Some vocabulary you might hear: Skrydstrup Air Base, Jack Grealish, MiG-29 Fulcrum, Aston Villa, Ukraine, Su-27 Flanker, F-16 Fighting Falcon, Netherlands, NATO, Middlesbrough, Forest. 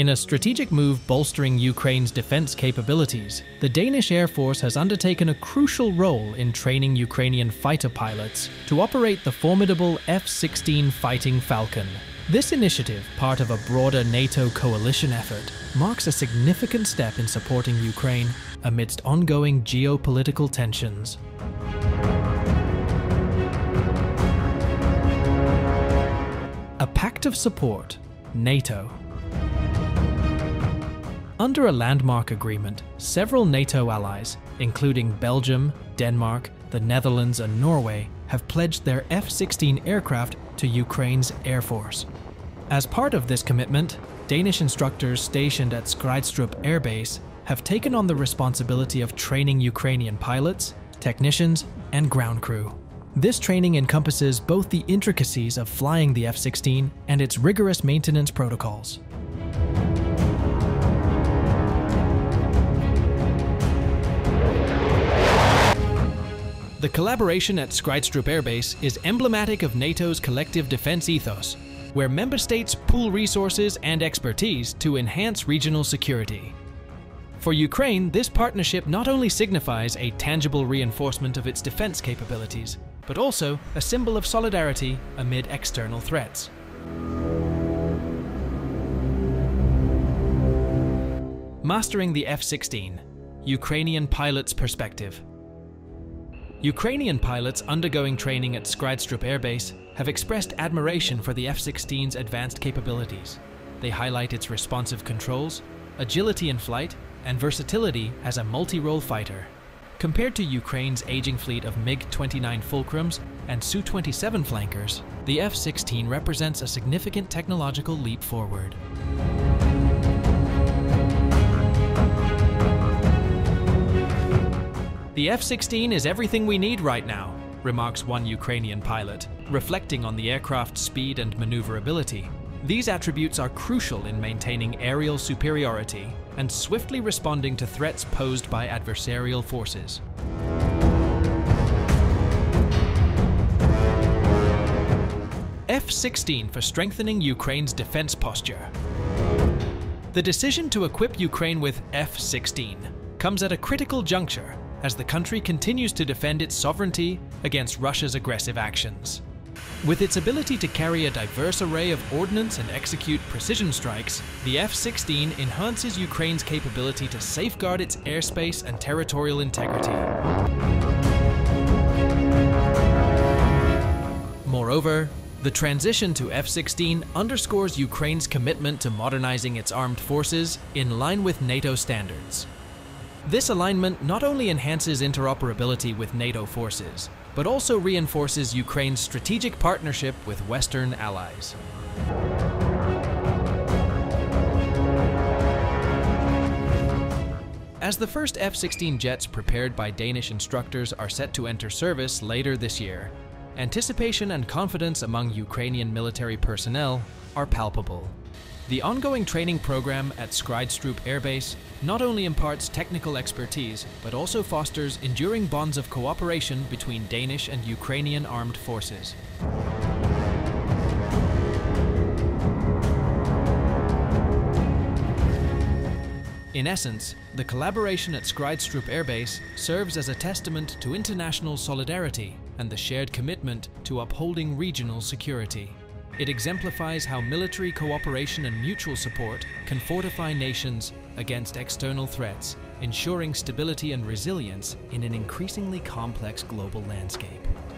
In a strategic move bolstering Ukraine's defense capabilities, the Danish Air Force has undertaken a crucial role in training Ukrainian fighter pilots to operate the formidable F-16 Fighting Falcon. This initiative, part of a broader NATO coalition effort, marks a significant step in supporting Ukraine amidst ongoing geopolitical tensions. A pact of support, NATO. Under a landmark agreement, several NATO allies, including Belgium, Denmark, the Netherlands and Norway, have pledged their F-16 aircraft to Ukraine's Air Force. As part of this commitment, Danish instructors stationed at Skrydstrup Air Base have taken on the responsibility of training Ukrainian pilots, technicians, and ground crew. This training encompasses both the intricacies of flying the F-16 and its rigorous maintenance protocols. The collaboration at Skrydstrup Air Base is emblematic of NATO's collective defense ethos, where member states pool resources and expertise to enhance regional security. For Ukraine, this partnership not only signifies a tangible reinforcement of its defense capabilities, but also a symbol of solidarity amid external threats. Mastering the F-16, Ukrainian pilot's perspective. Ukrainian pilots undergoing training at Skrydstrup Air Base have expressed admiration for the F-16's advanced capabilities. They highlight its responsive controls, agility in flight, and versatility as a multi-role fighter. Compared to Ukraine's aging fleet of MiG-29 Fulcrums and Su-27 Flankers, the F-16 represents a significant technological leap forward. "The F-16 is everything we need right now," remarks one Ukrainian pilot, reflecting on the aircraft's speed and maneuverability. These attributes are crucial in maintaining aerial superiority and swiftly responding to threats posed by adversarial forces. F-16 for strengthening Ukraine's defense posture. The decision to equip Ukraine with F-16 comes at a critical juncture as the country continues to defend its sovereignty against Russia's aggressive actions. With its ability to carry a diverse array of ordnance and execute precision strikes, the F-16 enhances Ukraine's capability to safeguard its airspace and territorial integrity. Moreover, the transition to F-16 underscores Ukraine's commitment to modernizing its armed forces in line with NATO standards. This alignment not only enhances interoperability with NATO forces, but also reinforces Ukraine's strategic partnership with Western allies. As the first F-16 jets prepared by Danish instructors are set to enter service later this year, anticipation and confidence among Ukrainian military personnel are palpable. The ongoing training program at Skrydstrup Air Base not only imparts technical expertise, but also fosters enduring bonds of cooperation between Danish and Ukrainian armed forces. In essence, the collaboration at Skrydstrup Air Base serves as a testament to international solidarity and the shared commitment to upholding regional security. It exemplifies how military cooperation and mutual support can fortify nations against external threats, ensuring stability and resilience in an increasingly complex global landscape.